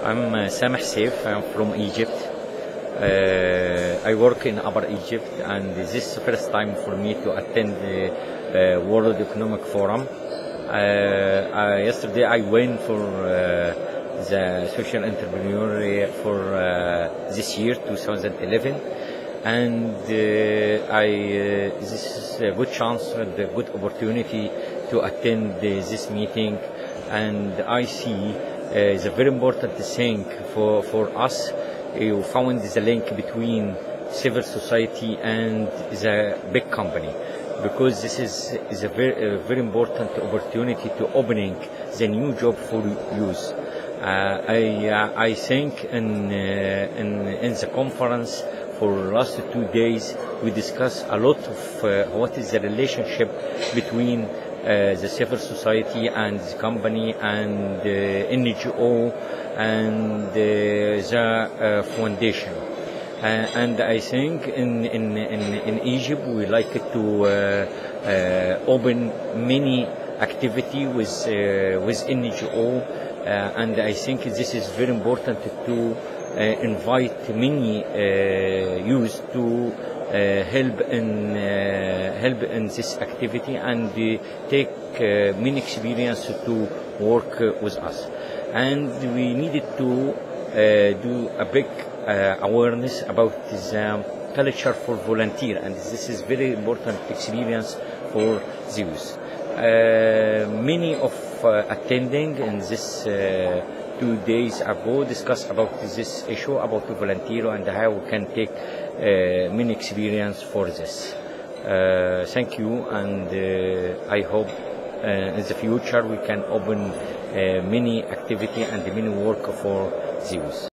I'm Sameh Seif. I'm from Egypt. I work in Upper Egypt, and this is the first time for me to attend the World Economic Forum. Yesterday I went for the social entrepreneur for this year, 2011, and this is a good chance and a good opportunity to attend this meeting, and I see it's a very important thing for us. You found the link between civil society and the big company, because this is a very important opportunity to opening the new job for youth. I think in the conference for the last 2 days we discussed a lot of what is the relationship between the civil society and the company and NGO and the foundation, and I think in Egypt we like to open many activity with NGO, and I think this is very important to invite many youth to help in this activity and take many experience to work with us. And we needed to do a big awareness about the culture for volunteer, and this is very important experience for the youth. Many of attending in this 2 days ago discussed about this issue about the volunteer and how we can take many experience for this. Thank you, and I hope in the future we can open many activity and many work for youth.